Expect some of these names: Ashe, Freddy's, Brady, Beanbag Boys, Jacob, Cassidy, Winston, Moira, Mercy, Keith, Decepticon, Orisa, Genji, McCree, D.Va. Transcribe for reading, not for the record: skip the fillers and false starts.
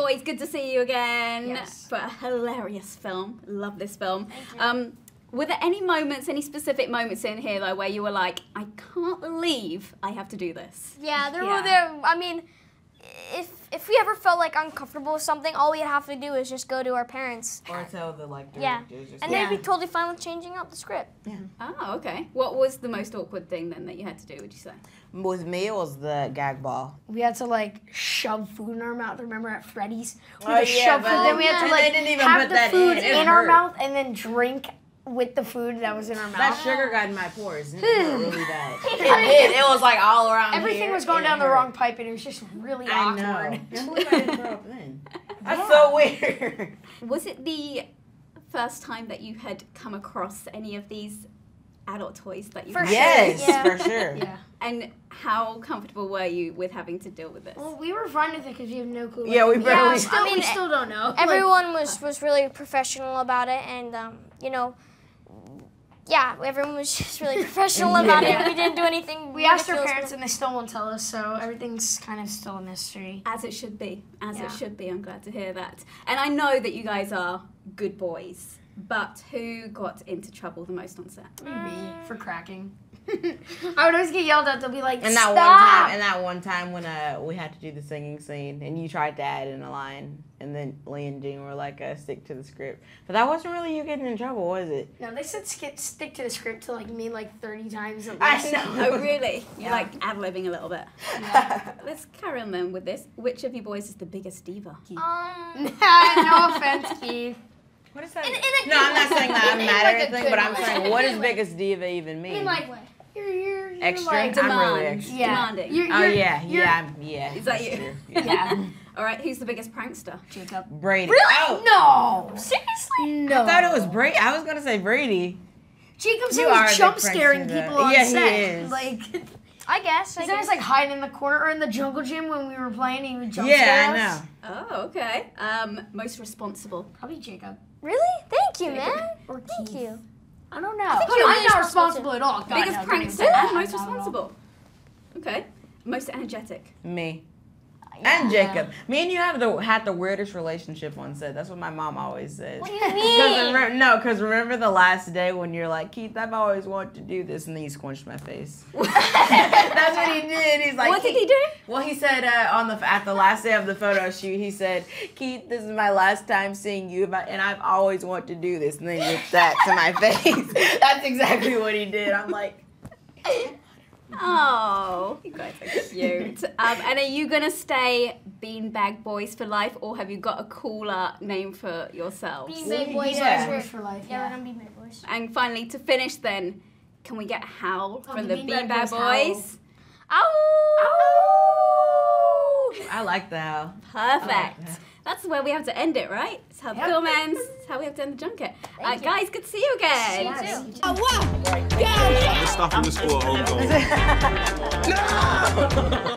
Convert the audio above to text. Boys, good to see you again. Yes. But a hilarious film. Love this film. Were there any moments, any specific moments in here though, where you were like, I can't believe I have to do this? Yeah, there were. There, I mean, if we ever felt like uncomfortable with something, all we'd have to do is just go to our parents. Or tell the directors. And they'd be totally fine with changing up the script. Yeah. Oh, okay. What was the most awkward thing then that you had to do, would you say? With me, it was the gag ball. We had to like shove food in our mouth. Remember at Freddy's? We had to shove food, then we had to like have the food in our mouth and then drink with the food that was in our mouth. That sugar got in my pores. It was really bad. It was like all around Everything was going down the wrong pipe and it was just really awkward. I know. I believe I didn't throw up then. That's so weird. Was it the first time that you had come across any of these adult toys that you had? Yes, for sure. Yeah. And how comfortable were you with having to deal with this? Well, we were fine with it because we have no clue. Yeah, we still don't know. Everyone was really professional about it and, you know, yeah, everyone was just really professional about it. We didn't do anything. We asked our parents and they still won't tell us, so everything's kind of still a mystery. As it should be. As it should be. I'm glad to hear that. And I know that you guys are good boys, but who got into trouble the most on set? Me, for cracking. I would always get yelled at. They'll be like, and that one time when we had to do the singing scene, and you tried to add in a line, and then Lee and Jean were like, stick to the script. But that wasn't really you getting in trouble, was it? No, they said stick to the script to like me like 30 times at least. I know. Oh, really? You're like ad-libbing a little bit. Yeah. Let's carry on then with this. Which of you boys is the biggest diva? Keith. No offense, Keith. What is that? No, I'm not saying that I'm mad at anything, but I'm saying, what does biggest diva even mean? In like what? You're extra? Like, I'm really extra. Yeah. Demanding. Yeah. Is that you? Yeah. All right, who's the biggest prankster? Jacob. Brady. Really? Oh. No. Seriously? No. I thought it was Brady. I was going to say Brady. Jacob's always jump-scaring people on set. He is. Like, I guess. He's always like hiding in the corner or in the jungle gym when we were playing. He would jump-scare us. Yeah, I know. Oh, okay. Most responsible? Probably Jacob. Really? Thank you, man. Or Keith. Thank you. I don't know. I think I'm not responsible at all. Biggest prankster and most responsible. Okay. Most energetic. Me. Yeah. And Jacob. Me and you had the weirdest relationship on set. That's what my mom always says. What do you mean? Because remember the last day when you're like, Keith, I've always wanted to do this, and then he squinched my face. That's what he did. He's like, what did he do? Well, he said at the last day of the photo shoot, he said, Keith, this is my last time seeing you, and I've always wanted to do this, and then he did that to my face. That's exactly what he did. I'm like. Oh, you guys are cute. And are you going to stay Beanbag Boys for life, or have you got a cooler name for yourselves? Beanbag Boys for life. Yeah, I'm Beanbag Boys. And finally, to finish then, can we get a howl from the Beanbag Boys? Ow! Ow! I like the howl. Perfect. Like that's where we have to end it, right? It's how the film ends. It's how we have to end the junket. Guys, good to see you again. See you too. What? Yeah. We're stopping the score. Home going. No!